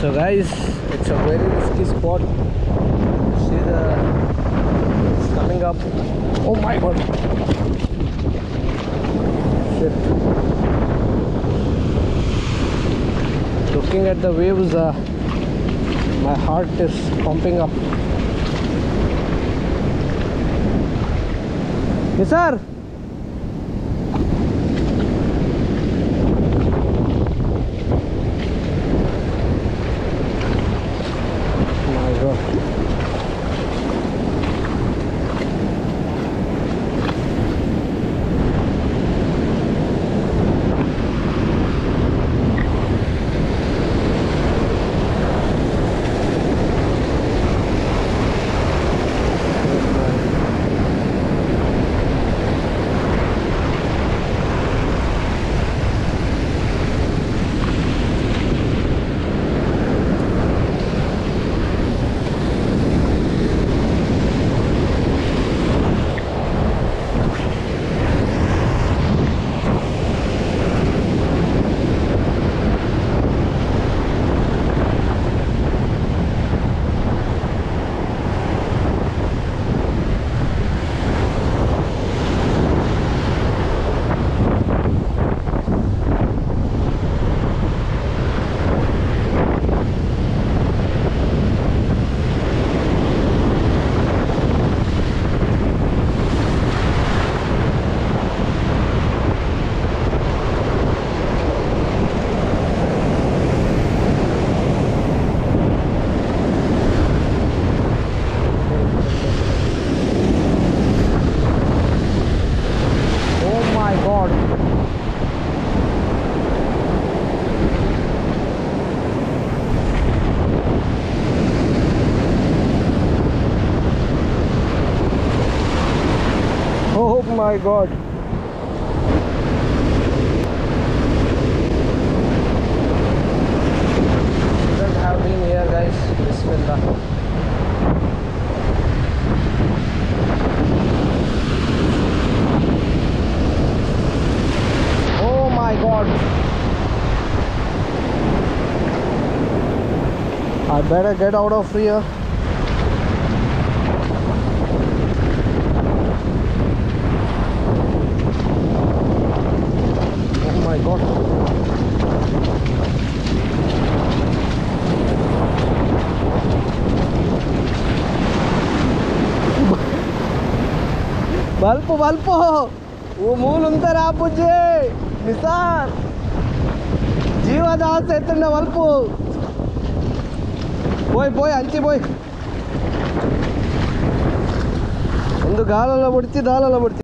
So guys, it's a very risky spot. See the, it's coming up. Oh my god. Shit. Looking at the waves, my heart is pumping up. Yes, sir. Oh my god. Shouldn't have been here, guys. Bismillah. Oh my god, I better get out of here. Valpo, Valpo! वो मूल अंतर आप मुझे निसार जीवादास एतंड वल्पो बोय बोय अंची बोय उन तो गाला ला बढ़ती दाला ला बढ़ती